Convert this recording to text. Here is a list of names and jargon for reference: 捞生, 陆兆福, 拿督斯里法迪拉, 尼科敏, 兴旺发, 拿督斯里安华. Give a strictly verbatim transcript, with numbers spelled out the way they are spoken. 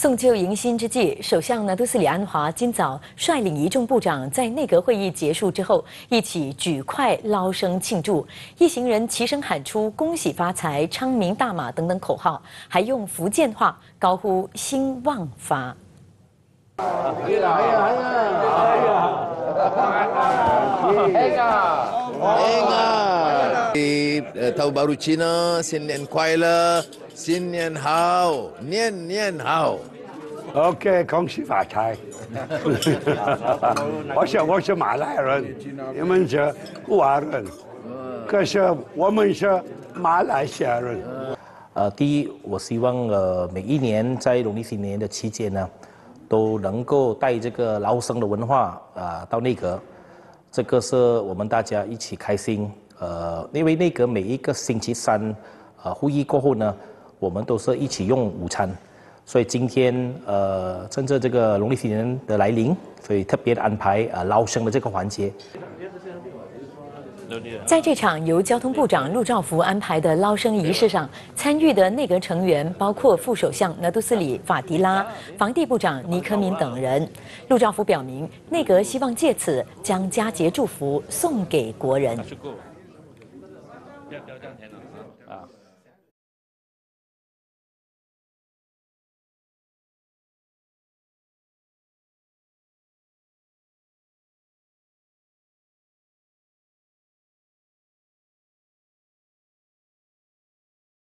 送旧迎新之际，首相拿督斯里安华今早率领一众部长在内阁会议结束之后，一起举筷捞生庆祝，一行人齐声喊出“恭喜发财”“昌明大马”等等口号，还用福建话高呼“兴旺发”。 Di Tahun Baru Cina, Sin Nian Kuai Le, Sin Nian Hao, Nian Nian Hao. OK， 恭喜发财。我是我是马来人，你们是华人，可是我们是马来西亚人。呃，第一，我希望呃每一年在农历新年的期间呢。 都能够带这个捞生的文化啊、呃、到内阁，这个是我们大家一起开心。呃，因为内阁每一个星期三啊、呃、会议过后呢，我们都是一起用午餐，所以今天呃趁着这个农历新年的来临，所以特别安排啊、呃、捞生的这个环节。 在这场由交通部长陆兆福安排的捞生仪式上，参与的内阁成员包括副首相拿督斯里法迪拉、防地部长尼科敏等人。陆兆福表明，内阁希望借此将佳节祝福送给国人。